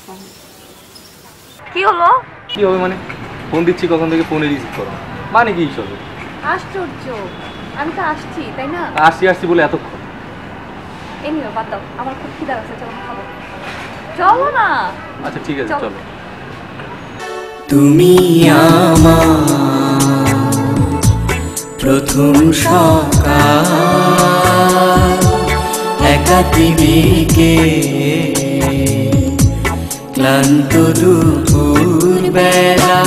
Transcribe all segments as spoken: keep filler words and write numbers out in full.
रखा हूँ। কি হলো? কি হবে মানে ফোন দিচ্ছি কখন থেকে ফোন রিসিভ করো মানে কি ইস্যু? আশ্চর্য, আমি তো আসছি তাই না? আসছি আসছি বলে এত এনিও বাদ দাও, আমার খুব খিদা লাগছে, চলো খাবো। চলো না, আচ্ছা ঠিক আছে চলো। তুমি আমার প্রথম সকাল, একা দিবিকে ক্লান্ত দুপুর বেলা,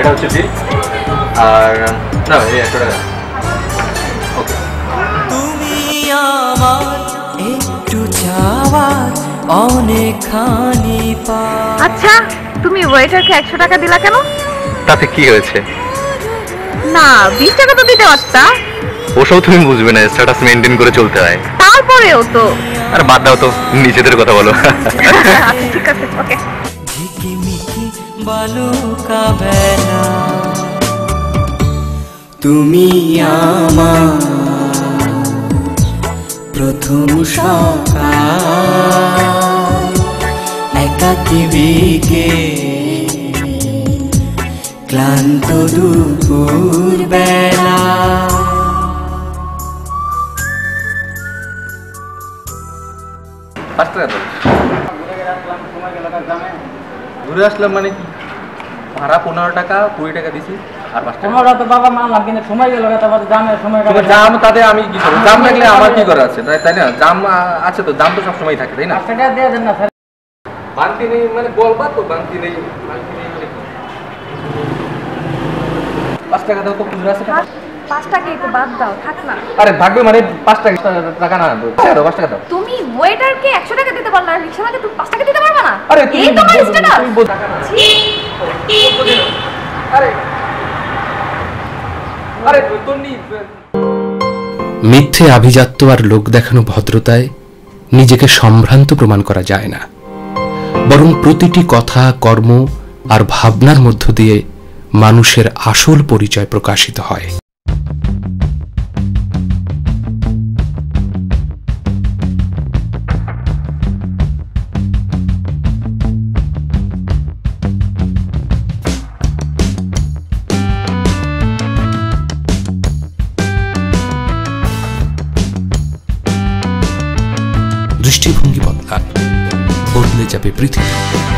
এটা হচ্ছে ঠিক আর না এই একটা ওকে। তুমি আমার একটু চাওয়া অনেক খানি পা। আচ্ছা তুমি ওয়েটারকে একশো টাকা দিলা কেন? তাতে কি হয়েছে? না বিশ টাকা তো দিতে পারতা। ওসব তুমি বুঝবে না, স্ট্যাটাস মেইনটেইন করে চলতে হয়। তারপরেও তো আর বাদ দাও তো, নিজেদের কথা বলো। আচ্ছা ঠিক আছে ওকে। बालू का बेला তুমি আমার প্রথম সকাল, একাকী বিকে ক্লান্ত দুপুর বেলা। আসতে না ঘুরে আসলাম মানে কি? ভাড়া পনেরো টাকা কুড়ি টাকা দিছি আর পাঁচ টাকা তো বাবা মানলাম, কিন্তু সময় গেল। দামের সময় দাম তাতে আমি কি করবো? দাম লাগলে আমার কি করা আছে তাই না? দাম আছে তো, দাম তো সব সময় থাকে তাই না? বানতি নেই মানে গল্প তো বানতি নেই। পাঁচ টাকা দাও তো, খুচরা আছে পাঁচ টাকাই তো, বাদ দাও থাক না। আরে থাকবে মানে পাঁচ টাকা টাকা না দাও, পাঁচ টাকা দাও। তুমি ওয়েটারকে একশো টাকা দিতে পারলা, রিকশাওয়ালাকে তুমি পাঁচ টাকা দিতে পারবা না? আরে এই তো আমার স্ট্যাটাস তুমি বল টাকা না। মিথ্যে আভিজাত্য আর লোক দেখানো ভদ্রতায় নিজেকে সম্ভ্রান্ত প্রমাণ করা যায় না, বরং প্রতিটি কথা, কর্ম আর ভাবনার মধ্য দিয়ে মানুষের আসল পরিচয় প্রকাশিত হয়। দৃষ্টিভঙ্গি বদলান, বদলে যাবে পৃথিবী।